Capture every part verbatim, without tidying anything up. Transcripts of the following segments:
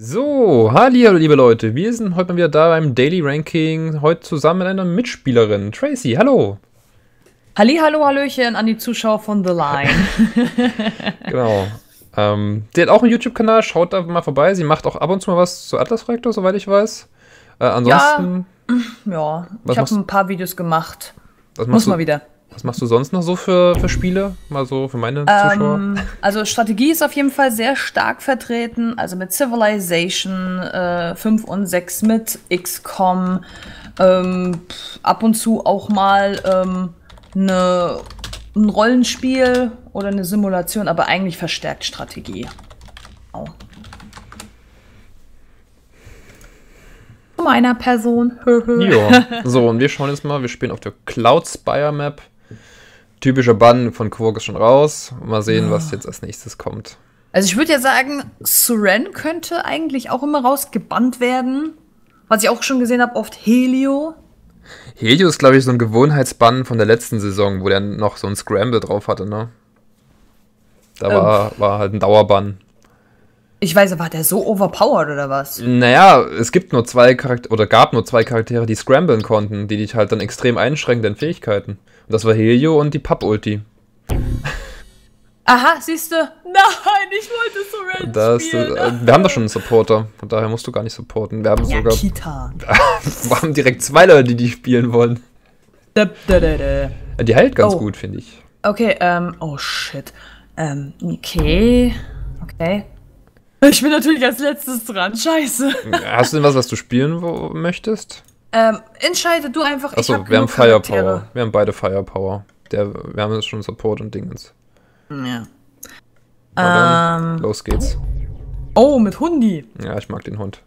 So, hallo liebe Leute, wir sind heute mal wieder da beim Daily Ranking, heute zusammen mit einer Mitspielerin, Tracy, hallo! Halli, hallo, hallöchen an die Zuschauer von The Line. Genau, ähm, die hat auch einen YouTube-Kanal, schaut da mal vorbei, sie macht auch ab und zu mal was zu Atlas Reactor, soweit ich weiß. Äh, ansonsten... Ja, ja. Ich habe ein paar Videos gemacht, muss mal wieder. Was machst du sonst noch so für, für Spiele? Mal so für meine ähm, Zuschauer. Also Strategie ist auf jeden Fall sehr stark vertreten. Also mit Civilization äh, fünf und sechs, mit X COM. Ähm, ab und zu auch mal ähm, ne, ein Rollenspiel oder eine Simulation, aber eigentlich verstärkt Strategie. Au. Meiner Person. Ja. So, und wir schauen jetzt mal. Wir spielen auf der Cloud Spire Map. Typischer Bann von Quark ist schon raus. Mal sehen, was jetzt als nächstes kommt. Also ich würde ja sagen, Surren könnte eigentlich auch immer rausgebannt werden. Was ich auch schon gesehen habe, oft Helio. Helio ist, glaube ich, so ein Gewohnheitsbann von der letzten Saison, wo der noch so ein Scramble drauf hatte, ne? Da ähm. war, war halt ein Dauerbann. Ich weiß, war der so overpowered oder was? Naja, es gibt nur zwei Charaktere, oder gab nur zwei Charaktere, die scramblen konnten, die dich halt dann extrem einschränken, deine Fähigkeiten. Und das war Helio und die Pub-Ulti. Aha, siehst du? Nein, ich wollte Surren das, spielen. Äh, wir haben doch schon einen Supporter, von daher musst du gar nicht supporten. Wir haben ja, sogar. Kita. Wir haben direkt zwei Leute, die die spielen wollen. Da, da, da, da. Die heilt ganz oh. gut, finde ich. Okay, ähm, um, oh shit. Ähm, um, okay. Okay. Ich bin natürlich als letztes dran, scheiße. Hast du denn was, was du spielen möchtest? Ähm, entscheide du einfach. Achso, ich hab wir haben Firepower. Charaktere. Wir haben beide Firepower. Der, wir haben jetzt schon Support und Dingens. Ja. Dann, ähm, los geht's. Oh, mit Hundi. Ja, ich mag den Hund.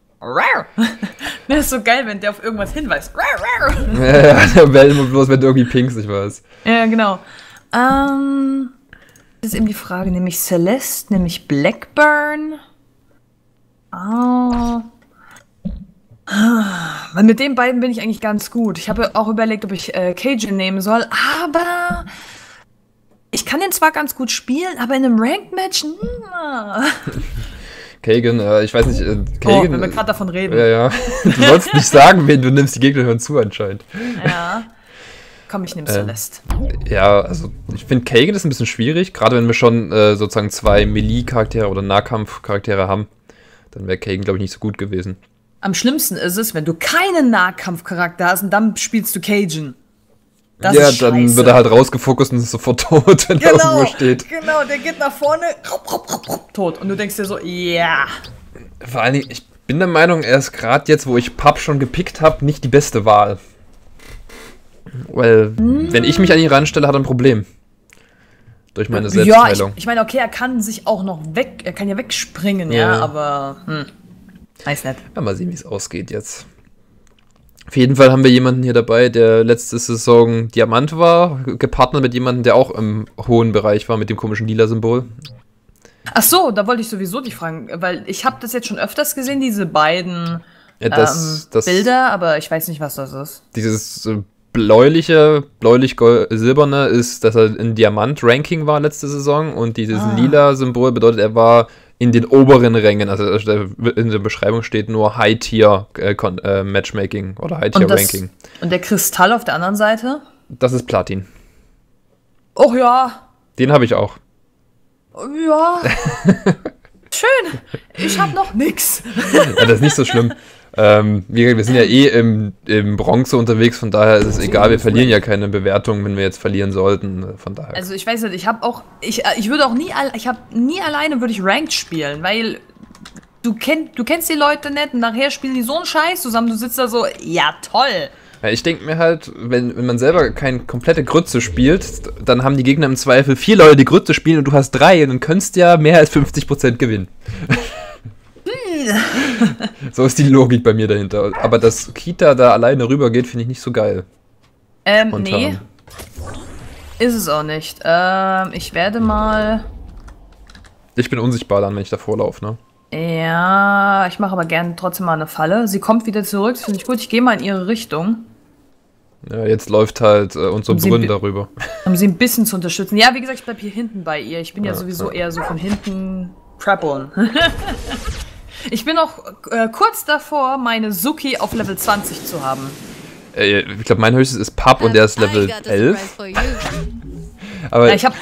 Das ist so geil, wenn der auf irgendwas hinweist. Ja, der Welt muss bloß, wenn irgendwie pinkst, ich weiß. Ja, genau. Ähm, das ist eben die Frage, nämlich Celeste, nämlich Blackburn. Oh. Weil mit den beiden bin ich eigentlich ganz gut. Ich habe auch überlegt, ob ich äh, Cajun nehmen soll, aber ich kann den zwar ganz gut spielen, aber in einem Ranked-Match. Kagan, äh, ich weiß nicht. Äh, Kagan, oh, wenn wir gerade davon reden. Ja, ja. Du sollst nicht sagen, wen du nimmst, die Gegner hören zu anscheinend. Ja. Komm, ich nehme äh, Celeste. Ja, also ich finde Kagan ist ein bisschen schwierig, gerade wenn wir schon äh, sozusagen zwei Melee-Charaktere oder Nahkampf-Charaktere haben. Dann wäre Kagan, glaube ich, nicht so gut gewesen. Am schlimmsten ist es, wenn du keinen Nahkampfcharakter hast und dann spielst du Cajun. Das ja, ist dann scheiße. Wird er halt rausgefokust und ist sofort tot, wenn genau, er irgendwo steht. Genau, der geht nach vorne, rup, rup, rup, rup, tot. Und du denkst dir so, ja. Yeah. Vor allen Dingen, ich bin der Meinung, er ist gerade jetzt, wo ich Pub schon gepickt habe, nicht die beste Wahl. Weil, hm. wenn ich mich an ihn ranstelle, hat er ein Problem. Durch meine Selbstheilung. Ja, ich, ich meine, okay, er kann sich auch noch weg, er kann ja wegspringen, ja, ja aber, hm, weiß nicht. Ja, mal sehen, wie es ausgeht jetzt. Auf jeden Fall haben wir jemanden hier dabei, der letzte Saison Diamant war, gepartnert mit jemandem, der auch im hohen Bereich war, mit dem komischen Lila-Symbol. Ach so, da wollte ich sowieso dich fragen, weil ich habe das jetzt schon öfters gesehen, diese beiden ja, das, ähm, das, Bilder, aber ich weiß nicht, was das ist. Dieses äh, bläuliche, bläulich-silberne ist, dass er in Diamant-Ranking war letzte Saison und dieses ah. lila Symbol bedeutet, er war in den oberen Rängen, also in der Beschreibung steht nur High-Tier-Matchmaking oder High-Tier-Ranking. Und, und der Kristall auf der anderen Seite? Das ist Platin. Oh ja. Den habe ich auch. Ja. Schön. Ich habe noch nix. Ja, das ist nicht so schlimm. Ähm, wir, wir sind ja eh im, im Bronze unterwegs, von daher ist es egal, wir verlieren ja keine Bewertung, wenn wir jetzt verlieren sollten, von daher. Also ich weiß nicht, ich habe auch, ich, ich würde auch nie, ich habe nie alleine würde ich Ranked spielen, weil du, kenn, du kennst die Leute nicht und nachher spielen die so einen Scheiß zusammen, du sitzt da so, ja toll. Ja, ich denke mir halt, wenn, wenn man selber keine komplette Grütze spielt, dann haben die Gegner im Zweifel vier Leute, die Grütze spielen und du hast drei und dann könntest ja mehr als fünfzig Prozent gewinnen. So ist die Logik bei mir dahinter. Aber dass Kita da alleine rüber geht, finde ich nicht so geil. Ähm, und nee. Ist es auch nicht. Ähm, ich werde mal... Ich bin unsichtbar dann, wenn ich davor laufe, ne? Ja, ich mache aber gerne trotzdem mal eine Falle. Sie kommt wieder zurück, das finde ich gut. Ich gehe mal in ihre Richtung. Ja, jetzt läuft halt äh, unser Brünn darüber. Um sie ein bisschen zu unterstützen. Ja, wie gesagt, ich bleibe hier hinten bei ihr. Ich bin ja, ja sowieso ja. eher so von hinten... Trappeln. Ich bin auch äh, kurz davor, meine Suki auf Level zwanzig zu haben. Äh, ich glaube, mein höchstes ist Pub und der ist Level elf. Aber ja, ich hab...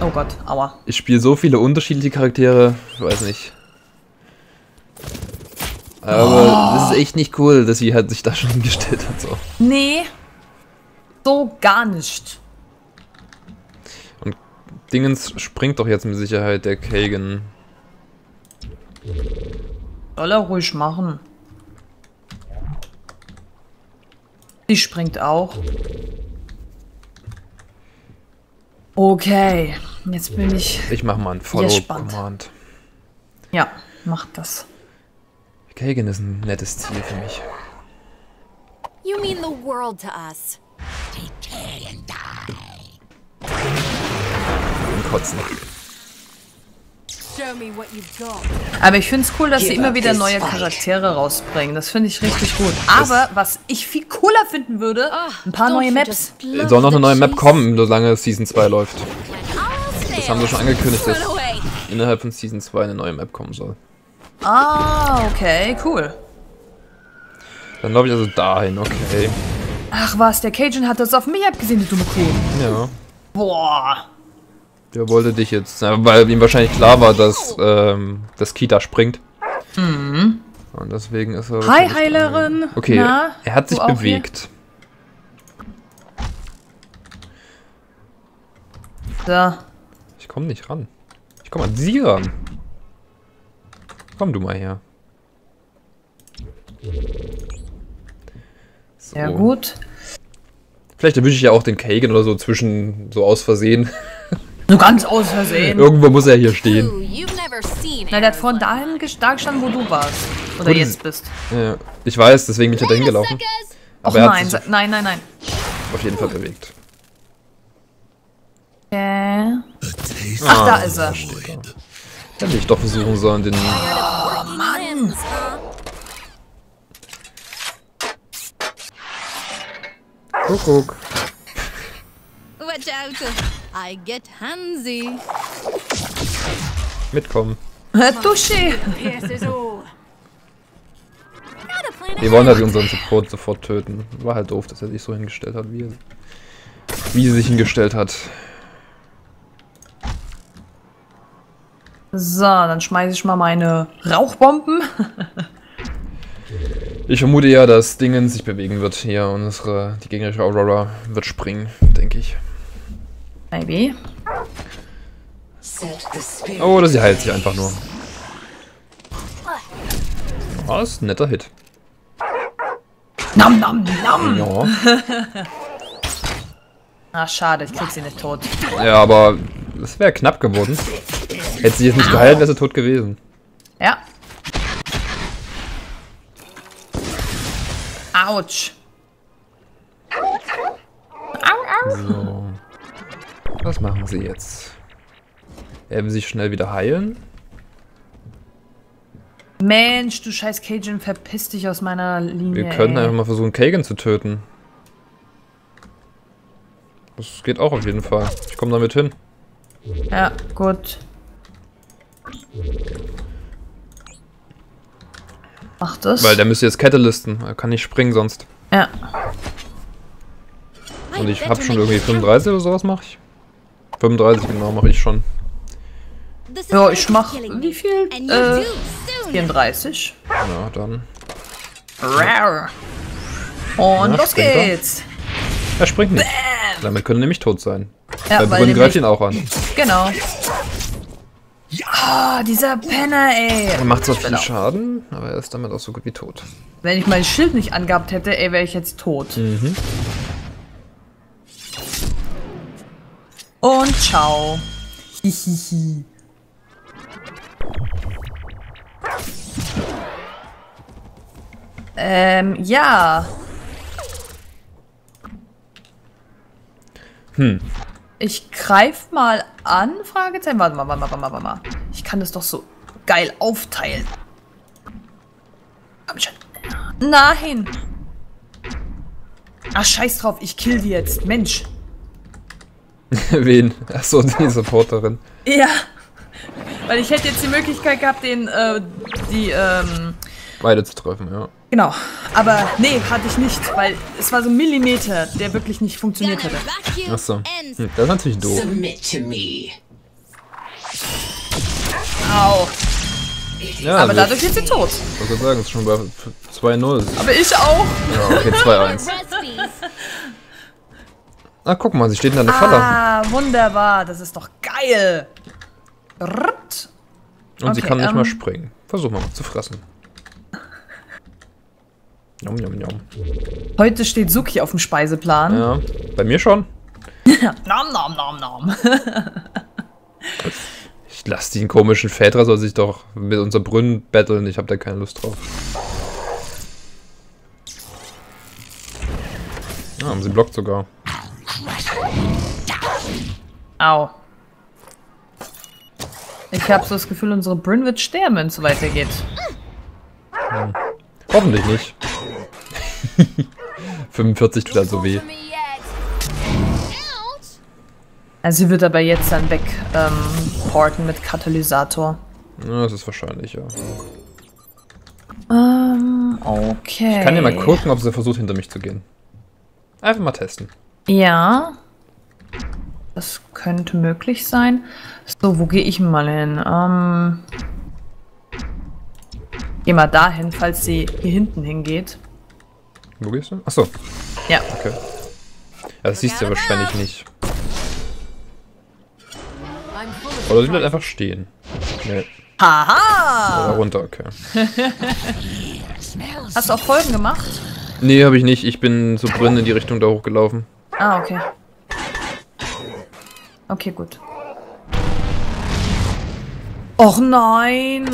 Oh Gott, aua. Ich spiele so viele unterschiedliche Charaktere, ich weiß nicht. Aber oh. Das ist echt nicht cool, dass sie halt sich da schon hingestellt hat. So. Nee, so gar nicht. Und Dingens springt doch jetzt mit Sicherheit der Kagan. Soll er ruhig machen. Die springt auch. Okay, jetzt bin ich... Ich mach mal ein Follow-Command. Ja, mach das. Kagan ist ein nettes Ziel für mich. You mean the world to us. Take care and die. Und kotzen. Aber ich finde es cool, dass sie immer wieder neue Charaktere rausbringen. Das finde ich richtig gut. Aber was ich viel cooler finden würde, ein paar neue Maps. Soll noch eine neue Map kommen, solange Season zwei läuft. Das haben sie schon angekündigt, dass innerhalb von Season zwei eine neue Map kommen soll. Ah, okay, cool. Dann glaube ich also dahin, okay. Ach was, der Cajun hat das auf mich abgesehen, die dumme Kuh. Ja. Boah. Der wollte dich jetzt, weil ihm wahrscheinlich klar war, dass ähm, das Kita springt. Mhm. Und deswegen ist er... Hi, Heilerin. Okay, na, er hat sich bewegt. Da. Ich komme nicht ran. Ich komme an sie ran. Komm du mal her. So. Ja gut. Vielleicht erwische ich ja auch den Kagan oder so zwischen, so aus Versehen. So ganz aus Versehen. Irgendwo muss er hier stehen. Na, der hat vorhin dahin da gestanden, wo du warst. Oder gut, jetzt bist. Ja, ich weiß, deswegen bin ich da hingelaufen. Aber er hat sich nein, nein, nein. auf jeden Fall bewegt. Äh. Ach, ah, da ist er. Hätte ich doch versuchen sollen, den... Oh, Mann! Kuckuck. Watch out. I get Hansi. Mitkommen. Dusche! Wir wollen halt unseren Support sofort töten. War halt doof, dass er sich so hingestellt hat, wie, er, wie sie sich hingestellt hat. So, dann schmeiße ich mal meine Rauchbomben. Ich vermute ja, dass Dingen sich bewegen wird hier. Unsere, die gegnerische Aurora wird springen, denke ich. Maybe. Oh, das heilt sich einfach nur. Oh, das ist ein netter Hit. Nam, nam, nam. Ja. Ach, schade, ich krieg sie nicht tot. Ja, aber das wäre knapp geworden. Hätte sie jetzt nicht gehalten, wäre sie tot gewesen. Ja. Autsch. So. Was machen sie jetzt? Er will sich schnell wieder heilen. Mensch, du scheiß Cajun, verpiss dich aus meiner Linie. Wir können ey. einfach mal versuchen, Kagan zu töten. Das geht auch auf jeden Fall. Ich komme damit hin. Ja, gut. Macht es. Weil der müsste jetzt Katalysten. Er kann nicht springen sonst. Ja. Und ich hab schon irgendwie fünfunddreißig oder sowas mache ich. fünfunddreißig genau mache ich schon. Ja, ich mach wie viel? Äh, vierunddreißig. Ja, dann. Und ja, los geht's. Er, er springt nicht. Bam. Damit können nämlich tot sein. Ja, weil Brynn greift ihn auch an. Genau. Ja, dieser Penner, ey. Er macht zwar viel Schaden, aber er ist damit auch so gut wie tot. Wenn ich mein Schild nicht angehabt hätte, ey, wäre ich jetzt tot. Mhm. Und ciao. Hihihi. Ähm, ja. Hm. Ich greif mal an, Fragezeichen. Warte mal, warte mal, warte mal, warte mal. Ich kann das doch so geil aufteilen. Komm schon. Nein. Ach, scheiß drauf, ich kill die jetzt. Mensch. Wen? Achso, die Supporterin. Ja. Weil ich hätte jetzt die Möglichkeit gehabt, den äh, die, ähm... beide zu treffen, ja. Genau. Aber nee, hatte ich nicht, weil es war so ein Millimeter, der wirklich nicht funktioniert hätte. Achso. Hm, das ist natürlich doof. Au. Ja, aber also dadurch ist sie tot. Ich wollte sagen, es ist schon bei zwei null. Aber ich auch. Ja, okay, zwei eins. Ah, guck mal, sie steht in der Falle. Ah, wunderbar. Das ist doch geil. Rrrt. Und okay, sie kann nicht ähm, mal springen. Versuchen wir mal zu fressen. Nom, nom, nom. Heute steht Suki auf dem Speiseplan. Ja, bei mir schon. Nom, nom, nom, nom. Ich lass den komischen Väter, soll sich doch mit unserem Brünn battlen. Ich hab da keine Lust drauf. Ah, haben sie blockt sogar. Au. Ich habe so das Gefühl, unsere Brynn wird sterben, wenn es so weitergeht. Ja. Hoffentlich nicht. fünfundvierzig tut halt so weh. Also sie wird aber jetzt dann weg ähm, porten mit Katalysator. Ja, das ist wahrscheinlich, ja. Ähm, okay. Ich kann ja mal gucken, ob sie versucht, hinter mich zu gehen. Einfach mal testen. Ja. Das könnte möglich sein. So, wo gehe ich mal hin? Ähm, geh mal dahin, falls sie hier hinten hingeht. Wo gehst du? Achso. Ja. Okay. Ja, das siehst du ja wahrscheinlich nicht. Oder sie bleibt einfach stehen. Nee. Haha! Oder runter, okay. Hast du auch Folgen gemacht? Nee, habe ich nicht. Ich bin so drin in die Richtung da hochgelaufen. Ah, okay. Okay, gut. Och nein!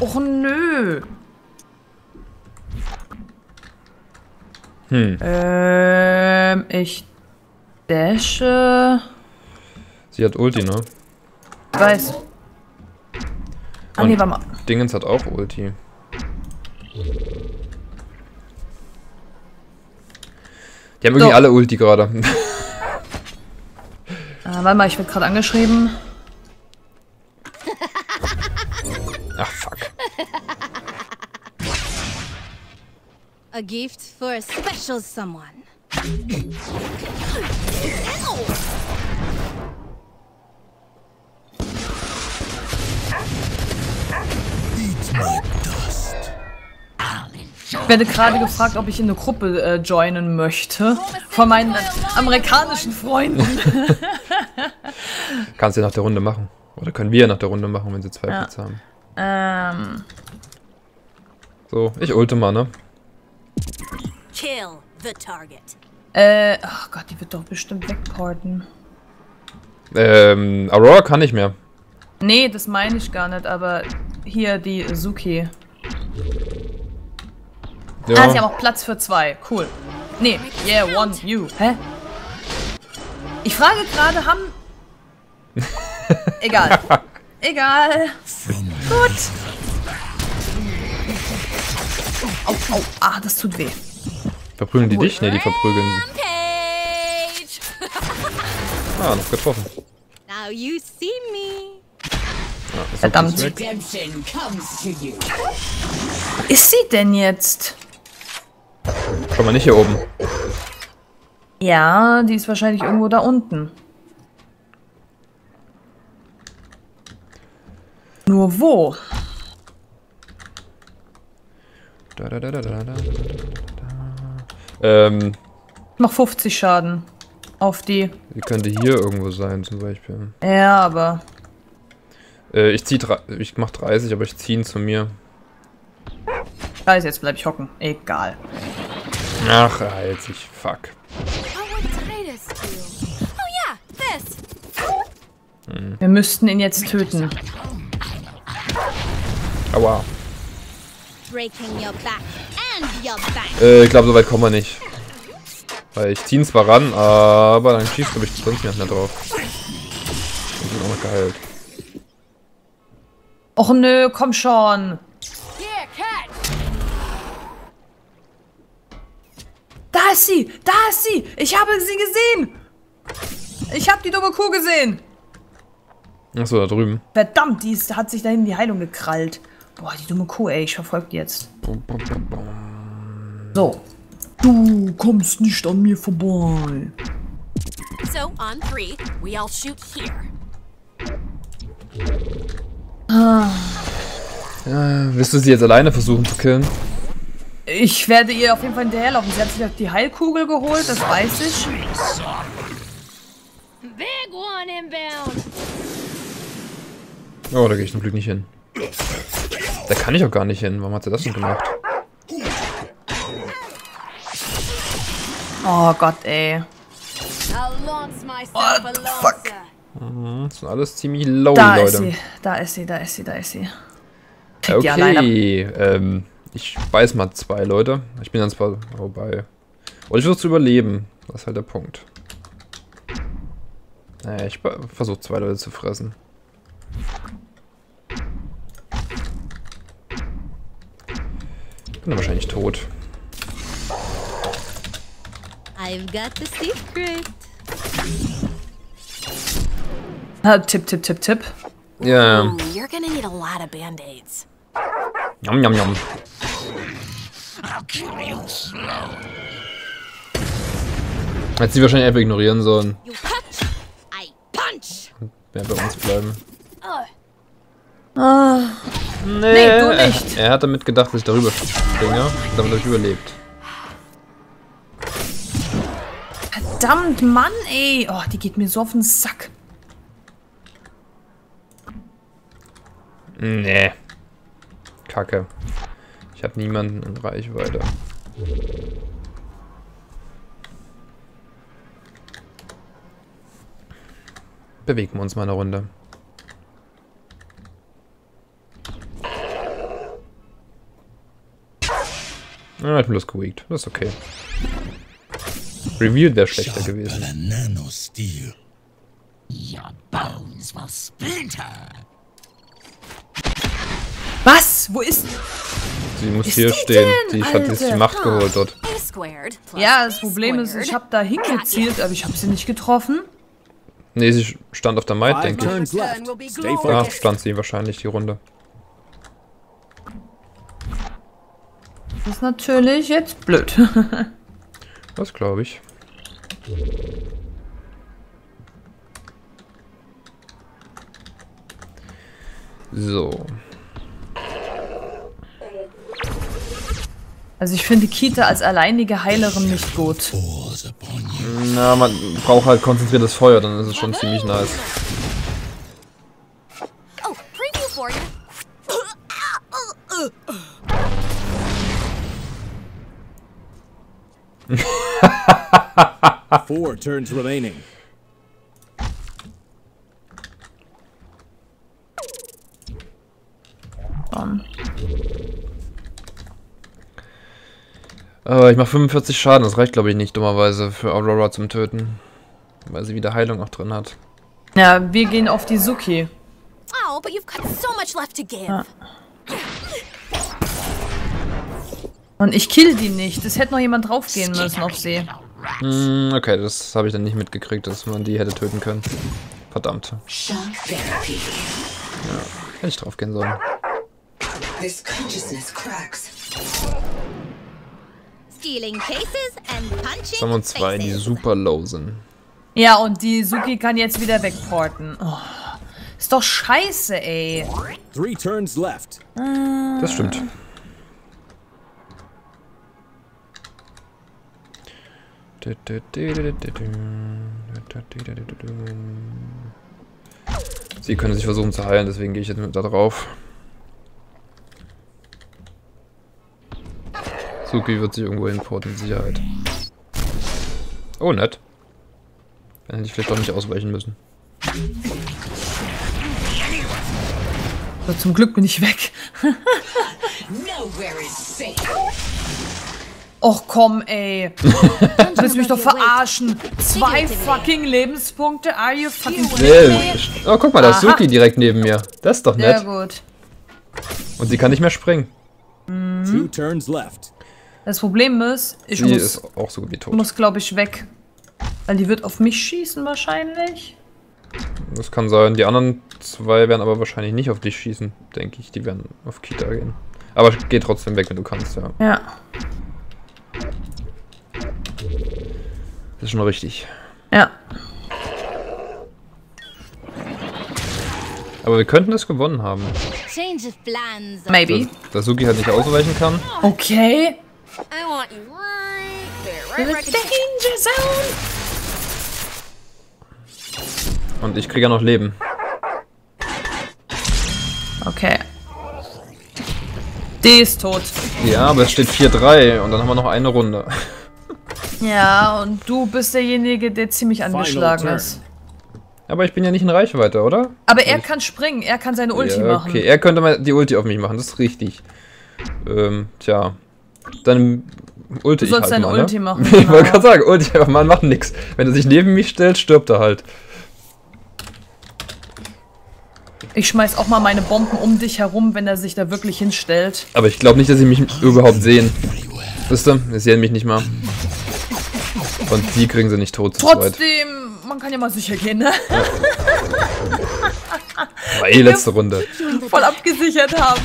Och nö! Hm. Ähm, ich dashe. Sie hat Ulti, ne? Ich weiß. Ah, nee, warte mal. Dingens hat auch Ulti. Die haben irgendwie so alle Ulti gerade. Äh, warte mal, ich werde gerade angeschrieben. Ach, fuck. A gift for a special someone. Ich werde gerade gefragt, ob ich in eine Gruppe äh, joinen möchte. Von meinen äh, amerikanischen Freunden. Kannst du ja nach der Runde machen. Oder können wir ja nach der Runde machen, wenn sie zwei ja. Plätze haben. Ähm. So, ich ulte mal, ne? Kill the target. Äh, ach Gott, die wird doch bestimmt wegporten. Ähm, Aurora kann nicht mehr. Nee, das meine ich gar nicht, aber hier die Suki. Ja. Ah, sie haben auch Platz für zwei. Cool. Nee, yeah, one, you. Hä? Ich frage gerade, haben... Egal. Egal. Gut. Au, au. Ah, das tut weh. Verprügeln die cool. dich? Nee, die verprügeln. Ah, noch getroffen. Now you see me. Ah, verdammt. Ist sie denn jetzt? Schau mal nicht hier oben. Ja, die ist wahrscheinlich irgendwo da unten. Nur wo? Da, da, da, da, da, da, da, da. Ähm. Ich mach fünfzig Schaden auf die. Die könnte hier irgendwo sein, zum Beispiel. Ja, aber. Äh, ich zieh, ich mach dreißig, aber ich zieh ihn zu mir. Scheiße, jetzt bleib ich hocken. Egal. Ach, halt sich. Fuck. Hm. Wir müssten ihn jetzt töten. Aua. Äh, ich glaube, so weit kommen wir nicht. Weil ich zieh'n zwar ran, aber dann schießt, glaube ich, sonst nicht mehr drauf. Ich bin auch noch geheilt. Och nö, komm schon. Da ist sie! Da ist sie! Ich habe sie gesehen! Ich habe die dumme Kuh gesehen! Achso, da drüben. Verdammt, die ist, hat sich dahin die Heilung gekrallt. Boah, die dumme Kuh, ey. Ich verfolge die jetzt. So. Du kommst nicht an mir vorbei. So, on three, we all shoot here. Ah. Ja, willst du sie jetzt alleine versuchen zu killen? Ich werde ihr auf jeden Fall hinterherlaufen. Sie hat sich die Heilkugel geholt, das weiß ich. Big one inbound. Oh, da gehe ich zum Glück nicht hin. Da kann ich auch gar nicht hin. Warum hat sie das denn gemacht? Oh Gott, ey. What the fuck? Das sind alles ziemlich low, da Leute. Ist sie. Da ist sie, da ist sie, da ist sie. Krieg okay, ähm, ich beiß mal zwei Leute. Ich bin dann zwar vorbei. Und ich versuche zu überleben. Das ist halt der Punkt. Naja, ich versuche zwei Leute zu fressen. Ich bin dann wahrscheinlich tot. I've got the secret. Ah, tipp, tipp, tipp, tipp. Ja. Yeah. You're gonna need a lot of Band-Aids. Yum, yum, yum. Hätte sie wahrscheinlich einfach ignorieren sollen. Wer bei uns bleiben. Ah. Nee, nee, du nicht. Er, er hat damit gedacht, dass ich darüber springe. Damit habe ich überlebt. Verdammt, Mann, ey. Oh, die geht mir so auf den Sack. Nee. Kacke. Ich habe niemanden in Reichweite. Bewegen wir uns mal eine Runde. Ah, ich bin bloß gewiegt. Das ist okay. Reveal wäre schlechter gewesen. Was? Wo ist... Sie muss ist hier stehen. Denn, die hat sich die Macht geholt dort. Ja, das Problem ist, ich habe da hingezielt, aber ich habe sie nicht getroffen. Nee, sie stand auf der Maid, denke ich. Da stand sie wahrscheinlich die Runde. Das ist natürlich jetzt blöd. Das glaube ich. So. Also ich finde Kita als alleinige Heilerin nicht gut. Na, man braucht halt konzentriertes Feuer, dann ist es schon ziemlich nice. Four turns remaining. Bam. Äh, ich mache fünfundvierzig Schaden, das reicht glaube ich nicht, dummerweise, für Aurora zum Töten. Weil sie wieder Heilung auch drin hat. Ja, wir gehen auf die Suki. Oh, but you've got so much left to give. Ah. Und ich kill die nicht, es hätte noch jemand draufgehen müssen auf sie. Mm, okay, das habe ich dann nicht mitgekriegt, dass man die hätte töten können. Verdammt. Ja, hätte ich draufgehen sollen. Jetzt haben wir uns zwei, die super low sind. Ja, und die Suki kann jetzt wieder wegporten. Oh, ist doch scheiße, ey. Three turns left. Das stimmt. Sie können sich versuchen zu heilen, deswegen gehe ich jetzt mit da drauf. Suki wird sich irgendwo hinporten, in Sicherheit. Oh, nett. Dann hätte ich vielleicht auch nicht ausweichen müssen. Aber zum Glück bin ich weg. Och komm, ey. Du willst mich doch verarschen. Zwei fucking Lebenspunkte. Are you fucking kidding me? Oh, guck mal, da ist Suki direkt neben mir. Das ist doch nett. Sehr gut. Und sie kann nicht mehr springen. Two turns left. Das Problem ist, ich sie muss, ist auch so gut wie tot. muss glaube ich weg. Weil die wird auf mich schießen wahrscheinlich. Das kann sein. Die anderen zwei werden aber wahrscheinlich nicht auf dich schießen, denke ich. Die werden auf Kita gehen. Aber geh trotzdem weg, wenn du kannst, ja. Ja. Das ist schon richtig. Ja. Aber wir könnten es gewonnen haben. Maybe. Da Suki halt nicht ausweichen kann. Okay. I want you right there, right in the danger zone. Und ich kriege ja noch Leben. Okay. Die ist tot. Ja, aber es steht vier drei und dann haben wir noch eine Runde. Ja, und du bist derjenige, der ziemlich angeschlagen ist. Aber ich bin ja nicht in Reichweite, oder? Aber er ich... kann springen, er kann seine Ulti ja, okay. machen. Okay, er könnte mal die Ulti auf mich machen, das ist richtig. Ähm, tja. Dann Ulti ich Du sollst ich halt deine mal, Ulti ne? machen. Ich wollte gerade sagen, Ulti, aber man macht nix. Wenn er sich neben mich stellt, stirbt er halt. Ich schmeiß auch mal meine Bomben um dich herum, wenn er sich da wirklich hinstellt. Aber ich glaube nicht, dass sie mich überhaupt sehen. Wisst ihr? Sie sehen mich nicht mal. Und die kriegen sie nicht tot. Trotzdem, man kann ja mal sicher gehen, ne? Ja. War eh letzte Runde. Voll abgesichert haben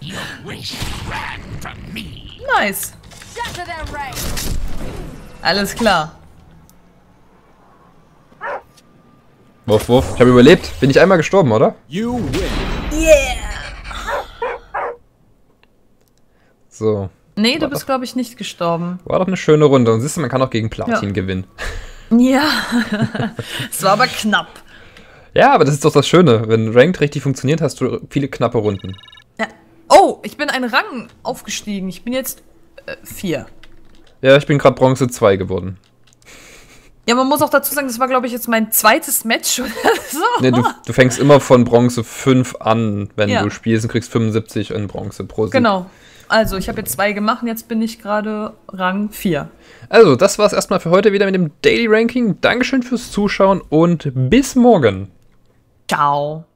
hier. Nice. Alles klar. Wuff, wuff. Ich habe überlebt. Bin ich einmal gestorben, oder? You win. Yeah. So. Nee, du bist, glaube ich, nicht gestorben. War doch eine schöne Runde. Und siehst du, man kann auch gegen Platin ja. gewinnen. Ja. Es war aber knapp. Ja, aber das ist doch das Schöne. Wenn Ranked richtig funktioniert, hast du viele knappe Runden. Ja. Oh, ich bin einen Rang aufgestiegen. Ich bin jetzt äh, vier. Ja, ich bin gerade Bronze zwei geworden. Ja, man muss auch dazu sagen, das war, glaube ich, jetzt mein zweites Match oder so. Nee, du, du fängst immer von Bronze fünf an, wenn ja. du spielst und kriegst fünfundsiebzig in Bronze pro Sieg. Genau. Also, ich habe jetzt zwei gemacht und jetzt bin ich gerade Rang vier. Also, das war es erstmal für heute wieder mit dem Daily Ranking. Dankeschön fürs Zuschauen und bis morgen. Ciao.